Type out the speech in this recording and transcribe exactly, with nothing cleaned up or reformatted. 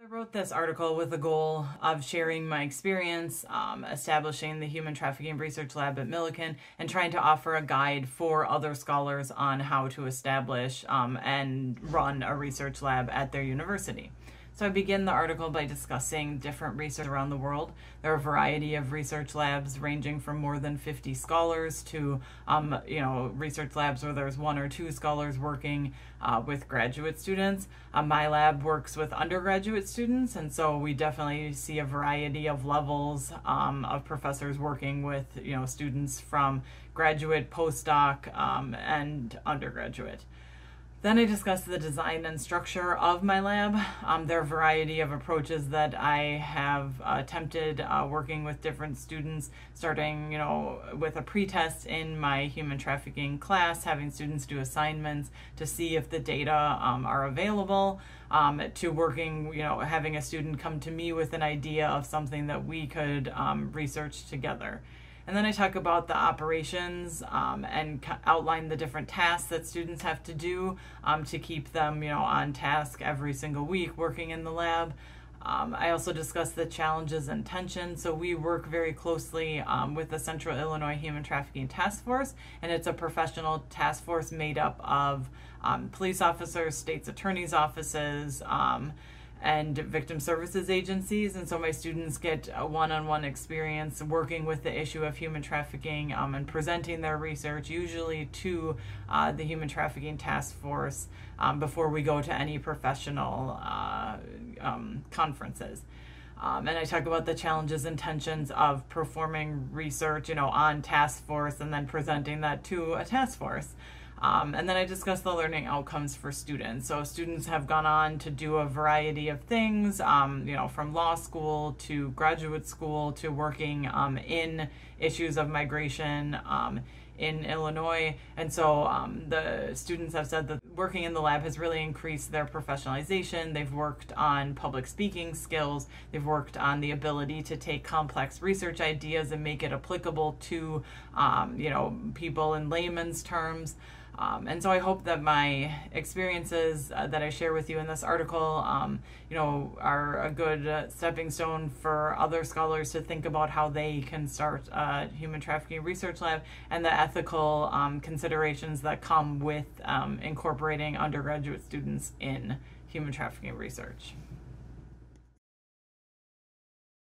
I wrote this article with the goal of sharing my experience, um, establishing the Human Trafficking Research Lab at Millikin, and trying to offer a guide for other scholars on how to establish um, and run a research lab at their university. So I begin the article by discussing different research around the world. There are a variety of research labs ranging from more than fifty scholars to um, you know, research labs where there's one or two scholars working uh, with graduate students. Uh, my lab works with undergraduate students, and so we definitely see a variety of levels um, of professors working with you know students from graduate, postdoc, um, and undergraduate. Then I discussed the design and structure of my lab. Um, there are a variety of approaches that I have uh, attempted uh, working with different students, starting you know, with a pretest in my human trafficking class, having students do assignments to see if the data um, are available, um, to working, you know, having a student come to me with an idea of something that we could um, research together. And then I talk about the operations um, and outline the different tasks that students have to do um, to keep them, you know, on task every single week working in the lab. Um, I also discuss the challenges and tensions. So we work very closely um, with the Central Illinois Human Trafficking Task Force, and it's a professional task force made up of um, police officers, state's attorneys' offices, um, and victim services agencies, and so my students get a one-on-one experience working with the issue of human trafficking um, and presenting their research usually to uh, the Human Trafficking Task Force um, before we go to any professional uh, um, conferences. Um, and I talk about the challenges and tensions of performing research, you know, on task force and then presenting that to a task force. Um, and then I discuss the learning outcomes for students. So students have gone on to do a variety of things, um, you know, from law school to graduate school to working um, in issues of migration um, in Illinois. And so um, the students have said that working in the lab has really increased their professionalization. They've worked on public speaking skills. They've worked on the ability to take complex research ideas and make it applicable to, um, you know, people in layman's terms. Um, and so I hope that my experiences uh, that I share with you in this article, um, you know, are a good uh, stepping stone for other scholars to think about how they can start a human trafficking research lab and the ethical um, considerations that come with um, incorporating undergraduate students in human trafficking research.